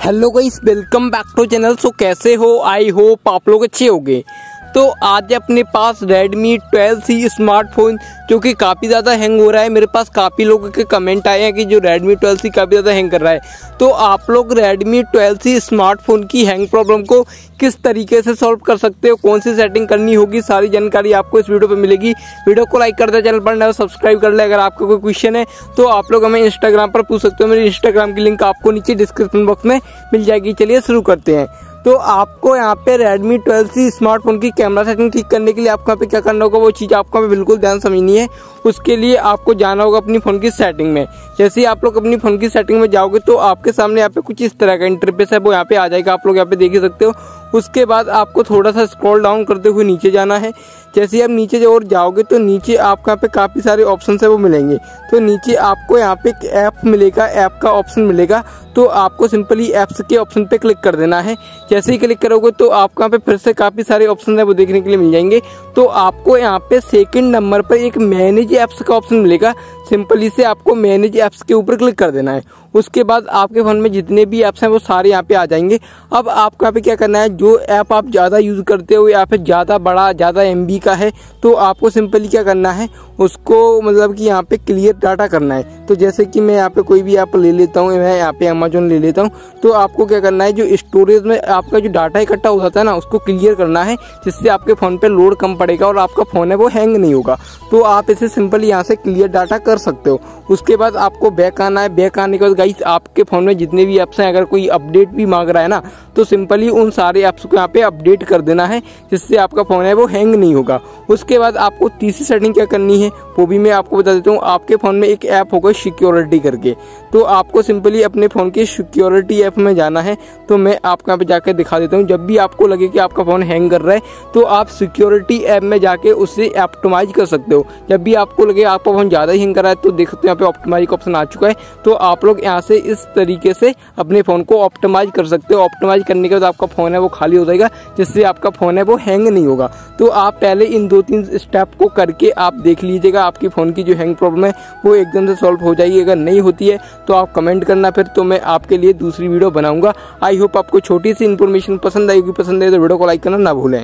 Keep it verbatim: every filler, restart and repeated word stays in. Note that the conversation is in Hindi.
Hello guys, welcome back to channel. So कैसे हो? आई होप आप लोग अच्छे होंगे। तो आज अपने पास रेडमी ट्वेल्व सी स्मार्टफोन जो कि काफ़ी ज़्यादा हैंग हो रहा है। मेरे पास काफ़ी लोगों के कमेंट आए हैं कि जो रेडमी ट्वेल्व सी काफ़ी ज़्यादा हैंग कर रहा है। तो आप लोग रेडमी ट्वेल्व सी स्मार्टफोन की हैंग प्रॉब्लम को किस तरीके से सॉल्व कर सकते हो, कौन सी सेटिंग करनी होगी, सारी जानकारी आपको इस वीडियो पर मिलेगी। वीडियो को लाइक कर दे, चैनल पर नया सब्सक्राइब कर ले। अगर आपका कोई क्वेश्चन है तो आप लोग हमें इंस्टाग्राम पर पूछ सकते हो। मेरी इंस्टाग्राम की लिंक आपको नीचे डिस्क्रिप्शन बॉक्स में मिल जाएगी। चलिए शुरू करते हैं। तो आपको यहाँ पे रेडमी ट्वेल्व सी स्मार्टफोन की कैमरा सेटिंग ठीक करने के लिए आपको यहाँ पे क्या करना होगा, वो चीज़ आपको यहाँ पे बिल्कुल ध्यान समझनी है। उसके लिए आपको जाना होगा अपनी फ़ोन की सेटिंग में। जैसे ही आप लोग अपनी फ़ोन की सेटिंग में जाओगे तो आपके सामने यहाँ पे कुछ इस तरह का इंटरफेस है, वो यहाँ पे आ जाएगा। आप लोग यहाँ पे देख ही सकते हो। उसके बाद आपको थोड़ा सा स्क्रॉल डाउन करते हुए नीचे जाना है। जैसे ही आप नीचे और जाओगे तो नीचे आपको यहाँ पे काफ़ी सारे ऑप्शन है, वो मिलेंगे। तो नीचे आपको यहाँ पे एक ऐप मिलेगा, ऐप का ऑप्शन मिलेगा। तो आपको सिंपली ऐप्स के ऑप्शन पे क्लिक कर देना है। जैसे ही क्लिक करोगे तो आपको यहाँ पे फिर से काफ़ी सारे ऑप्शन है, वो देखने के लिए मिल जाएंगे। तो आपको यहाँ पे सेकंड नंबर पर एक मैनेज ऐप्स का ऑप्शन मिलेगा। सिंपली से आपको मैनेज ऐप्स के ऊपर क्लिक कर देना है। उसके बाद आपके फ़ोन में जितने भी ऐप्स हैं वो सारे यहाँ पे आ जाएंगे। अब आपको यहाँ पे क्या करना है, जो ऐप आप ज़्यादा यूज़ करते हो, यहाँ पे ज़्यादा बड़ा ज़्यादा एमबी का है, तो आपको सिंपली क्या करना है, उसको मतलब कि यहाँ पे क्लियर डाटा करना है। तो जैसे कि मैं यहाँ पे कोई भी ऐप ले लेता हूँ, मैं यहाँ पे अमेजोन ले लेता हूँ। तो आपको क्या करना है, जो स्टोरेज में आपका जो डाटा इकट्ठा हो जाता है ना, उसको क्लियर करना है, जिससे आपके फ़ोन पर लोड कम पड़ेगा और आपका फ़ोन है वो हैंग नहीं होगा। तो आप इसे सिंपली यहाँ से क्लियर डाटा कर सकते हो। उसके बाद आपको बैक आना है। बैक आने के बाद गाइस, आपके फ़ोन में जितने भी ऐप्स हैं, अगर कोई अपडेट भी मांग रहा है ना, तो सिंपली उन सारे ऐप्स को यहाँ पे अपडेट कर देना है, जिससे आपका फ़ोन है वो हैंग नहीं होगा। उसके बाद आपको तीसरी सेटिंग क्या करनी है, वो भी मैं आपको बता देता हूँ। आपके फ़ोन में एक ऐप होगा सिक्योरिटी करके, तो आपको सिंपली अपने फ़ोन के सिक्योरिटी ऐप में जाना है। तो मैं आपको यहाँ पे जाकर दिखा देता हूँ। जब भी आपको लगे कि आपका फ़ोन हैंग कर रहा है, तो आप सिक्योरिटी ऐप में जाके उसे ऑप्टिमाइज कर सकते हो। जब भी आपको लगे आपका फ़ोन ज़्यादा ही हैंग कर रहा है, तो देख सकते हो यहाँ पे ऑप्टिमाइज का ऑप्शन आ चुका है। तो आप लोग यहाँ से इस तरीके से अपने फ़ोन को ऑप्टिमाइज कर सकते हो। ऑप्टिमाइज करने के बाद आपका फ़ोन है वो खाली हो जाएगा, जिससे आपका फ़ोन है वो हैंग नहीं होगा। तो आप पहले इन दो तीन स्टेप को करके आप देख लीजिएगा, आपकी फ़ोन की जो हैंग प्रॉब्लम है वो एकदम से सॉल्व हो जाएगी। अगर नहीं होती है तो आप कमेंट करना, फिर तो मैं आपके लिए दूसरी वीडियो बनाऊँगा। आई होप आपको छोटी सी इन्फॉर्मेशन पसंद आएगी। पसंद आए तो वीडियो को लाइक करना ना भूलें।